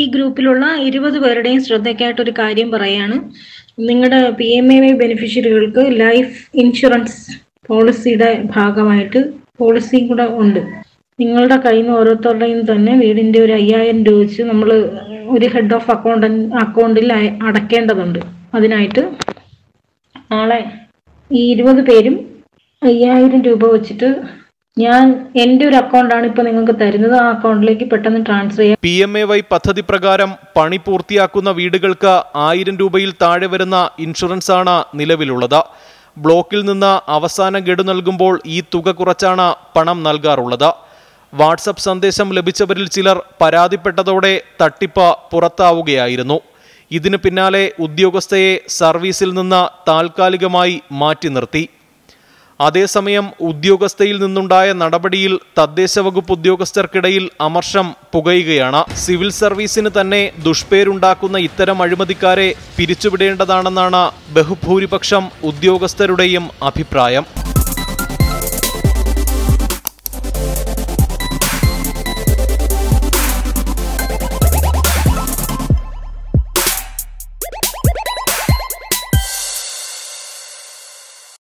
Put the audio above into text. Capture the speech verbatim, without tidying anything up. ഈ ഗ്രൂപ്പിലുള്ള ഇരുപത് പേരുടെയും ശ്രദ്ധയ്ക്കായിട്ട് ഒരു കാര്യം പറയാണ്. നിങ്ങളുടെ പി എം എ വൈ ബെനിഫിഷ്യറികൾക്ക് ലൈഫ് ഇൻഷുറൻസ് പോളിസിയുടെ ഭാഗമായിട്ട് പോളിസിയും കൂടെ ഉണ്ട്. നിങ്ങളുടെ കയ്യിൽ നിന്ന് ഓരോരുത്തരുടെയും തന്നെ വീടിൻ്റെ ഒരു അയ്യായിരം രൂപ വെച്ച് നമ്മൾ ഒരു ഹെഡ് ഓഫ് അക്കൗണ്ട് അക്കൗണ്ടിൽ അടയ്ക്കേണ്ടതുണ്ട്. അതിനായിട്ട് നാളെ ഈ ഇരുപത് പേരും അയ്യായിരം രൂപ വെച്ചിട്ട് ഞാൻ എൻ്റെ ഒരു അക്കൗണ്ടാണ് ഇപ്പോൾ നിങ്ങൾക്ക് തരുന്നത്, ആ അക്കൗണ്ടിലേക്ക് പെട്ടെന്ന് ട്രാൻസ്ഫർ ചെയ്യാം. പി എം എ വൈ പദ്ധതി പ്രകാരം പണി പൂർത്തിയാക്കുന്ന വീടുകൾക്ക് ആയിരം രൂപയിൽ താഴെ വരുന്ന ഇൻഷുറൻസ് ആണ് നിലവിലുള്ളത്. ബ്ലോക്കിൽ നിന്ന് അവസാന ഗഡു നൽകുമ്പോൾ ഈ തുക കുറച്ചാണ് പണം നൽകാറുള്ളത്. വാട്സപ്പ് സന്ദേശം ലഭിച്ചവരിൽ ചിലർ പരാതിപ്പെട്ടതോടെ തട്ടിപ്പ് പുറത്താവുകയായിരുന്നു. ഇതിനു പിന്നാലെ ഉദ്യോഗസ്ഥയെ സർവീസിൽ നിന്ന് താൽക്കാലികമായി മാറ്റി നിർത്തി. അതേസമയം ഉദ്യോഗസ്ഥയിൽ നിന്നുണ്ടായ നടപടിയിൽ തദ്ദേശ വകുപ്പ് ഉദ്യോഗസ്ഥർക്കിടയിൽ അമർഷം പുകയുകയാണ്. സിവിൽ സർവീസിന് തന്നെ ദുഷ്പേരുണ്ടാക്കുന്ന ഇത്തരം അഴിമതിക്കാരെ പിരിച്ചുവിടേണ്ടതാണെന്നാണ് ബഹുഭൂരിപക്ഷം ഉദ്യോഗസ്ഥരുടെയും അഭിപ്രായം.